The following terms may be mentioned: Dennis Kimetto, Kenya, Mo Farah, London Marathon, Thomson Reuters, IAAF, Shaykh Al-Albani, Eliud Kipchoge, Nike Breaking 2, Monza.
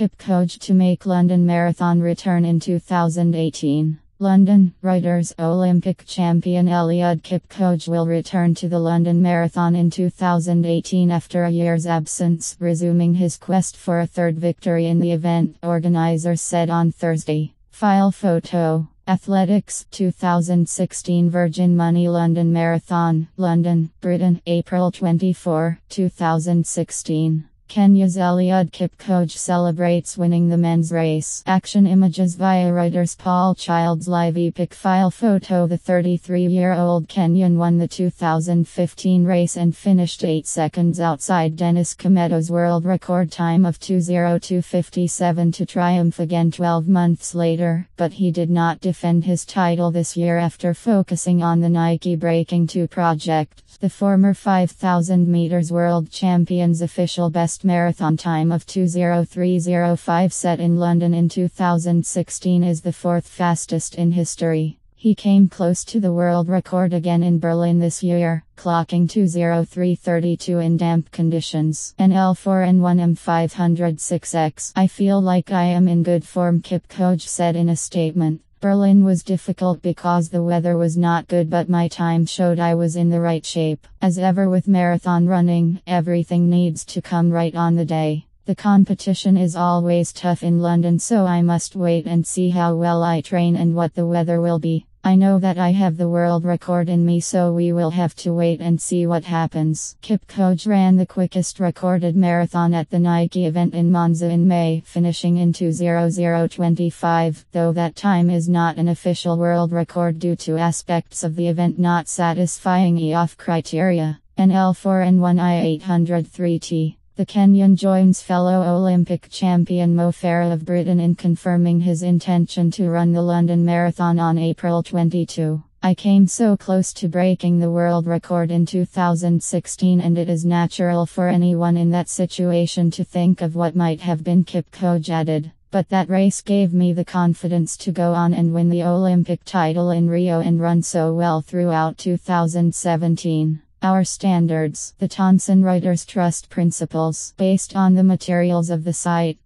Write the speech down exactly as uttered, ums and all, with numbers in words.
Kipchoge to make London Marathon return in two thousand eighteen. London Riders Olympic champion Eliud Kipchoge will return to the London Marathon in two thousand eighteen after a year's absence, resuming his quest for a third victory in the event, organizers said on Thursday. File photo. Athletics two thousand sixteen Virgin Money London Marathon, London, Britain, April twenty-fourth, two thousand sixteen. Kenya's Eliud Kipchoge celebrates winning the men's race. Action images via Reuters. Paul Child's live epic. File photo. The thirty-three-year-old Kenyan won the two thousand fifteen race and finished eight seconds outside Dennis Kimetto's world record time of two oh two fifty-seven to triumph again twelve months later, but he did not defend his title this year after focusing on the Nike Breaking two project. The former five thousand meters world champion's official best marathon time of two oh three oh five set in London in two thousand sixteen is the fourth fastest in history. He came close to the world record again in Berlin this year, clocking two oh three thirty-two in damp conditions. An L four and one M five oh six X. I feel like I am in good form, Kipchoge said in a statement. Berlin was difficult because the weather was not good, but my time showed I was in the right shape. As ever with marathon running, everything needs to come right on the day. The competition is always tough in London, so I must wait and see how well I train and what the weather will be. I know that I have the world record in me, so we will have to wait and see what happens. Kipchoge ran the quickest recorded marathon at the Nike event in Monza in May, finishing in two oh oh twenty-five, though that time is not an official world record due to aspects of the event not satisfying I A A F criteria. An L four and one I eight oh three T. The Kenyan joins fellow Olympic champion Mo Farah of Britain in confirming his intention to run the London Marathon on April twenty-second. I came so close to breaking the world record in two thousand sixteen, and it is natural for anyone in that situation to think of what might have been, Kipchoge added. But that race gave me the confidence to go on and win the Olympic title in Rio and run so well throughout two thousand seventeen. Our standards, the Thomson Reuters Trust Principles, based on the materials of the site.